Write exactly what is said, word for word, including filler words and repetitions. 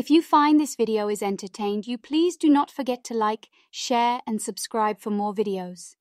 If you find this video is entertained you, please do not forget to like, share and subscribe for more videos.